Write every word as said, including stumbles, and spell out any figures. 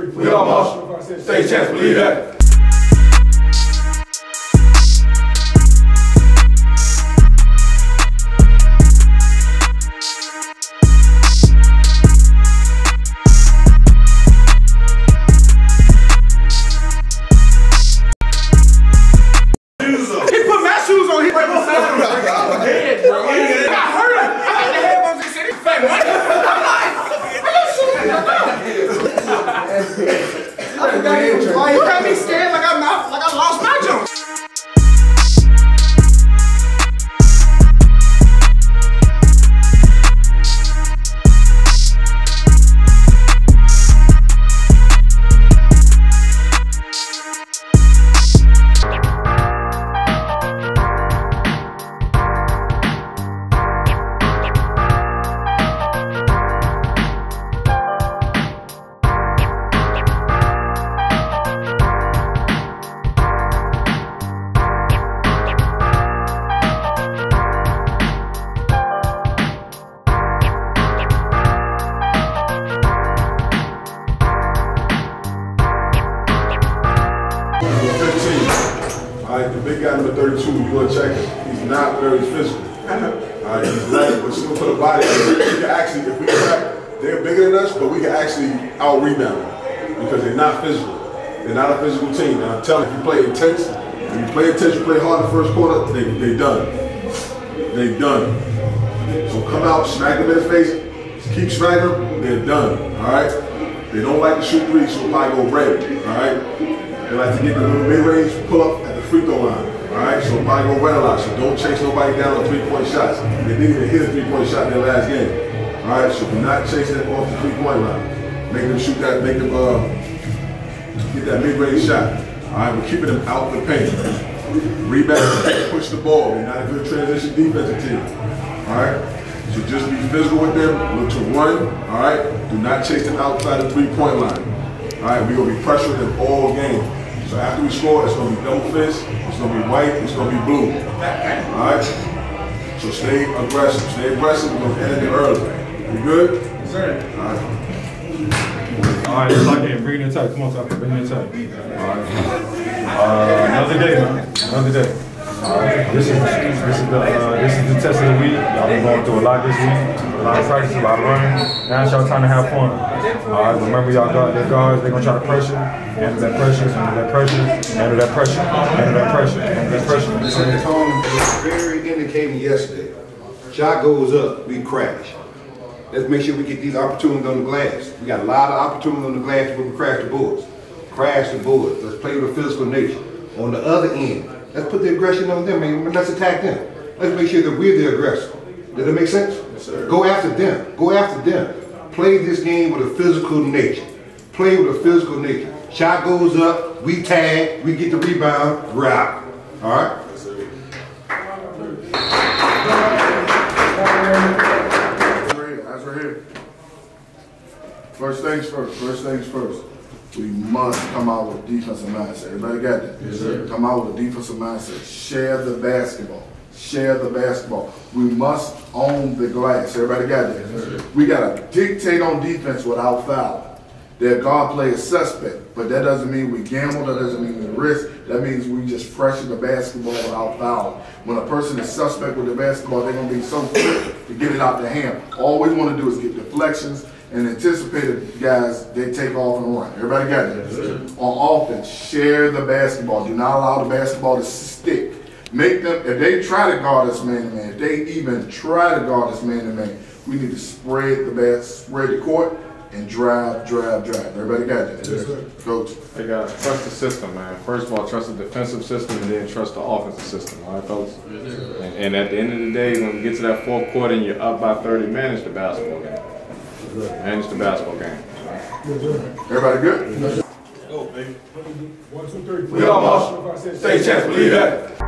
three. We all marching. State champs, believe that. Alright, the big guy number thirty-two, you want to check him. He's not very physical. Alright, he's light, but still put a body. We can actually, if we track, they're bigger than us, but we can actually out rebound them because they're not physical. They're not a physical team. Now I'm telling you, if you play intense, if you play intense, you play hard in the first quarter, they they done. They done. So come out, smack them in the face, keep smacking them, they're done. Alright? They don't like to shoot three, so probably go red. Alright? They like to get the little mid-range pull-up at the free throw line. Alright, so nobody gonna run a lot. So don't chase nobody down on three-point shots. They didn't even hit a three-point shot in their last game. Alright, so do not chase them off the three-point line. Make them shoot that, make them uh, get that mid-range shot. Alright, we're keeping them out of the paint. Rebound, push the ball. They're not a good transition defensive team. Alright, so just be physical with them. Look to run. Alright, do not chase them outside the three-point line. Alright, we're going to be pressuring them all game. So after we score, it's going to be double fist, it's going to be white, it's going to be blue. Alright? So stay aggressive. Stay aggressive. We're going to end it early. You good? Yes, sir. Alright. Alright, it's like that. Bring it in tight. Come on, top. Bring it in tight. Alright. Uh, another day, man. Another day. Alright. This is, this is the uh, this is the test of the week. Y'all been going through a lot this week. A lot of practice, a lot of running. Now it's y'all time to have fun. All right, remember y'all guard their guards. They're going to try to pressure. Handle that pressure, handle that pressure, handle that pressure, handle that pressure, handle that pressure. The tone was very indicating yesterday. Shot goes up, we crash. Let's make sure we get these opportunities on the glass. We got a lot of opportunities on the glass when we crash the boards. Crash the boards. Let's play with physical nature. On the other end, let's put the aggression on them, man. Let's attack them. Let's make sure that we're the aggressor. Does that make sense? Sir. Go after them. Go after them. Play this game with a physical nature. Play with a physical nature. Shot goes up, we tag, we get the rebound, we're out. All right? Yes, sir. Eyes right here. First things first. First things first. We must come out with a defensive mindset. Everybody got that? Yes, sir. Come out with a defensive mindset. Share the basketball. Share the basketball. We must own the glass. Everybody got that? Yes, we got to dictate on defense without foul. Their guard play is suspect, but that doesn't mean we gamble. That doesn't mean we risk. That means we just freshen the basketball without foul. When a person is suspect with the basketball, they're going to be so quick to get it out the hand. All we want to do is get deflections and anticipated guys, they take off and run. Everybody got that? Yes, on offense, share the basketball. Do not allow the basketball to stick. Make them, if they try to guard us man-to-man, if they even try to guard us man-to-man, we need to spread the bat, spread the court, and drive, drive, drive. Everybody got that? Yes, sir. Coach. They got to trust the system, man. First of all, trust the defensive system, and then trust the offensive system. All right, fellas? Yes, sir. And, and at the end of the day, when we get to that fourth quarter and you're up by thirty, manage the basketball game. Yes, sir. Manage the basketball game. Yes, sir. Everybody good? Yes, sir. Go, baby. One, two, three. We all lost. State champs, believe that.